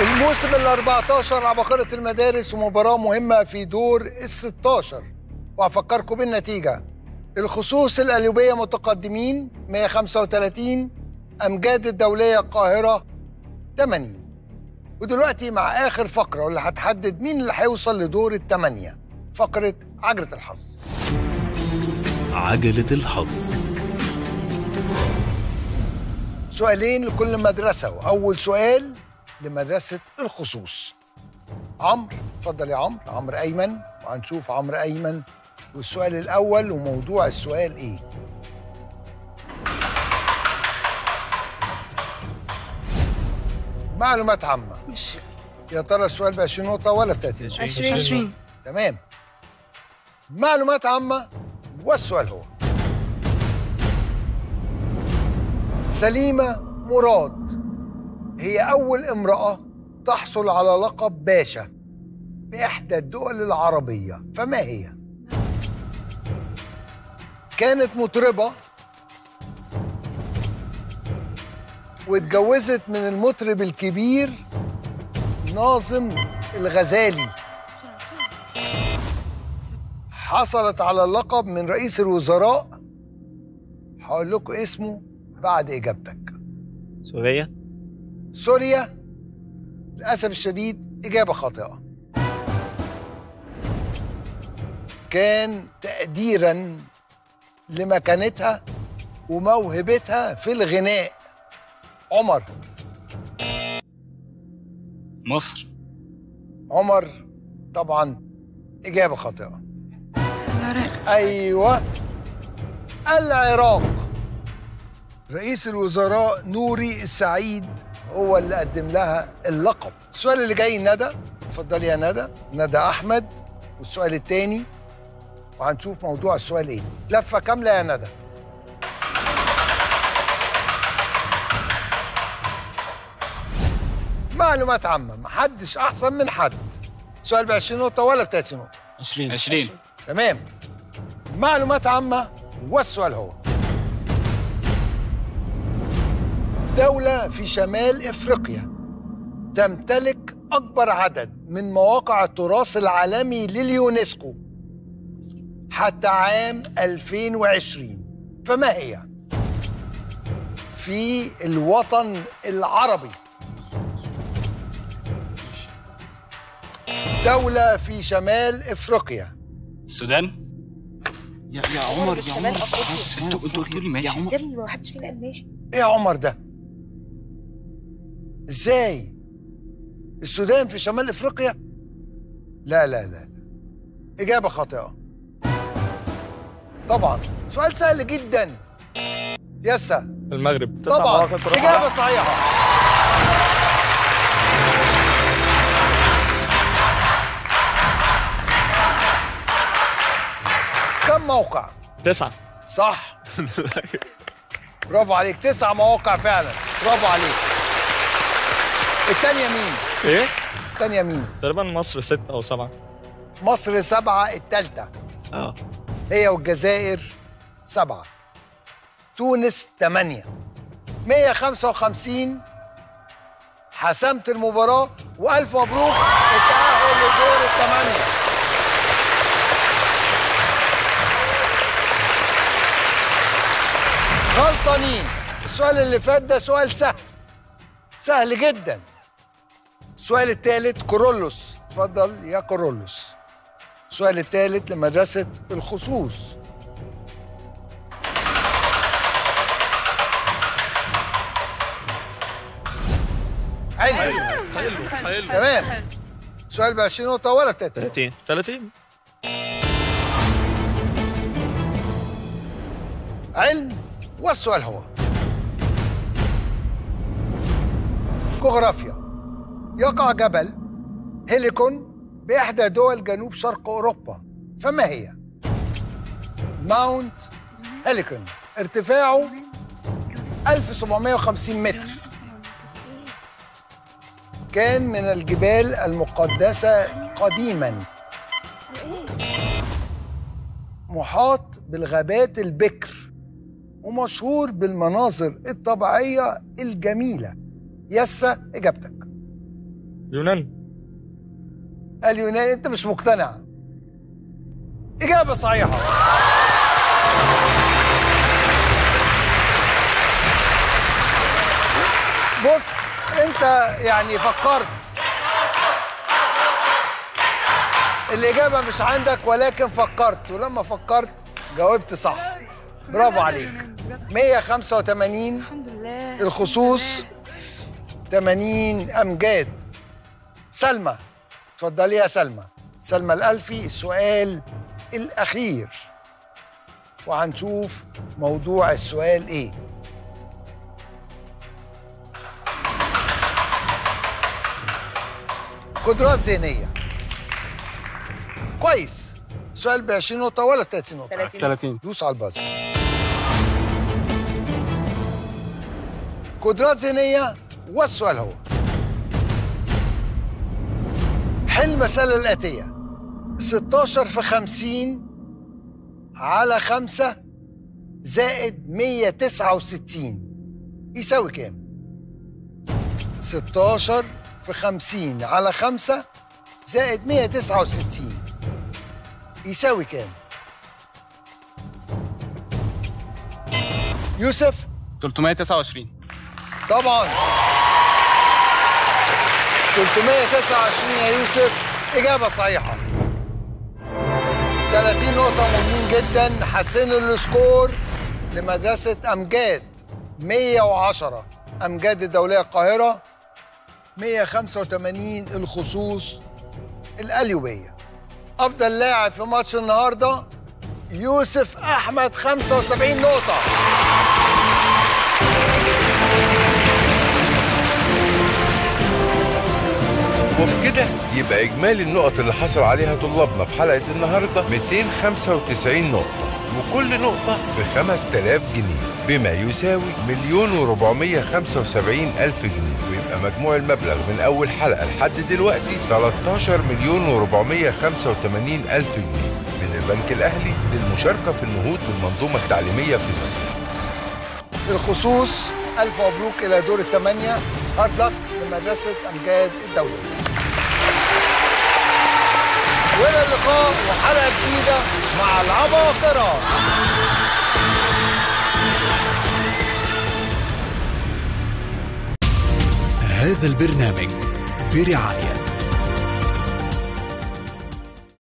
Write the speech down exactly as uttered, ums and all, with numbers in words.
الموسم الأربعتاشر عباقرة المدارس ومباراة مهمة في دور الستاشر. وأفكركم بالنتيجة: الخصوص القليوبية متقدمين مية وخمسة وتلاتين، امجاد الدولية القاهرة تمانين. ودلوقتي مع آخر فقرة واللي هتحدد مين اللي هيوصل لدور التمانية، فقرة عجلة الحظ. عجلة الحظ، سؤالين لكل مدرسة، وأول سؤال لمدرسة الخصوص. عمرو، اتفضل يا عمرو، عمرو أيمن، وهنشوف عمرو أيمن والسؤال الأول، وموضوع السؤال إيه؟ معلومات عامة. ماشي. يا ترى السؤال ب عشرين نقطة ولا ب تلاتين نقطة؟ عشرين. تمام. معلومات عامة، والسؤال هو: سليمة مراد هي أول امرأة تحصل على لقب باشا بإحدى الدول العربية، فما هي؟ كانت مطربة واتجوزت من المطرب الكبير ناظم الغزالي، حصلت على اللقب من رئيس الوزراء، هقول لكم اسمه بعد إجابتك. سوريا. سوريا، للأسف الشديد إجابة خاطئة. كان تقديراً لمكانتها وموهبتها في الغناء. عمر. مصر. عمر، طبعاً إجابة خاطئة. العراق. أيوة، العراق. رئيس الوزراء نوري السعيد هو اللي قدم لها اللقب. السؤال اللي جاي ندى، اتفضلي يا ندى، ندى أحمد، والسؤال التاني، وهنشوف موضوع السؤال إيه. لفة كاملة يا ندى. معلومات عامة، محدش أحسن من حد. سؤال ب عشرين نقطة ولا ب تلاتين نقطة؟ عشرين. عشرين. تمام. معلومات عامة، والسؤال هو: دولة في شمال إفريقيا تمتلك أكبر عدد من مواقع التراث العالمي لليونسكو حتى عام ألفين وعشرين، فما هي؟ في الوطن العربي. دولة في شمال إفريقيا. السودان. يا يا عمر، يا عمر انتوا انتوا قلتوا لي ماشي يا ابني، ما حدش فينا قال ماشي. ايه يا عمر ده؟ ازاي؟ السودان في شمال افريقيا؟ لا لا لا، اجابه خاطئه. طبعا سؤال سهل جدا. يسا. المغرب. طبعا اجابه صحيحه. كم موقع؟ تسعة. صح. برافو عليك، تسع مواقع فعلا، برافو عليك. الثانية مين؟ ايه؟ الثانية مين؟ تقريبا مصر ستة أو سبعة. مصر سبعة، الثالثة. اه. هي والجزائر سبعة. تونس ثمانية. مية وخمسة وخمسين، حسمت المباراة، وألف مبروك التأهل لدور الثمانية. غلطانين، السؤال اللي فات ده سؤال سهل، سهل جدا. السؤال الثالث كورولوس، اتفضل يا كورولوس. السؤال الثالث لمدرسة الخصوص. حلو حلو حلو، تمام. سؤال ب عشرين نقطة ولا تلاتين؟ تلاتين. تلاتين. علم، والسؤال هو: جغرافيا، يقع جبل هيليكون بإحدى دول جنوب شرق أوروبا، فما هي؟ ماونت هيليكون، ارتفاعه ألف وسبعمية وخمسين متر، كان من الجبال المقدسة قديماً، محاط بالغابات البكر، ومشهور بالمناظر الطبيعية الجميلة. يسا إجابتك. يوناني. اليوناني. أنت مش مقتنع. إجابة صحيحة. بص أنت يعني فكرت، الإجابة مش عندك ولكن فكرت، ولما فكرت جاوبت صح. برافو عليك. مية وخمسة وتمانين الخصوص، تمانين أمجاد. سلمى، اتفضلي يا سلمى. سلمى الألفي، السؤال الأخير وهنشوف موضوع السؤال إيه. قدرات ذهنية. كويس. سؤال ب عشرين نقطة ولا تلاتين نقطة؟ تلاتين. دوس على البازر. قدرات ذهنية والسؤال هو: حل المسألة الآتية ستاشر في خمسين على خمسة زائد مية وتسعة وستين يساوي كام؟ ستاشر في خمسين على خمسة زائد مية وتسعة وستين يساوي كام؟ يوسف. تلتمية وتسعة وعشرين. طبعا تلتمية وتسعة وعشرين يا يوسف. إجابة صحيحة. تلاتين نقطة مهمين جدا حسنوا السكور لمدرسة أمجاد. مية وعشرة أمجاد الدولية القاهرة، مية وخمسة وتمانين الخصوص القليوبية. أفضل لاعب في ماتش النهارده يوسف أحمد، خمسة وسبعين نقطة. وبكده يبقى إجمالي النقط اللي حصل عليها طلابنا في حلقة النهارده ميتين وخمسة وتسعين نقطة، وكل نقطة بخمس تلاف جنيه بما يساوي مليون وربعمية خمسة وسبعين ألف جنيه، ويبقى مجموع المبلغ من أول حلقة لحد دلوقتي تلتاشر مليون وربعمية خمسة وتمانين ألف جنيه من البنك الأهلي للمشاركة في النهوض بالمنظومة التعليمية في مصر. الخصوص، ألف مبروك إلى دور الثمانية. هارد لك لمدرسة أمجاد الدولية. وإلى اللقاء وحلقة جديدة مع العباقرة. هذا البرنامج برعاية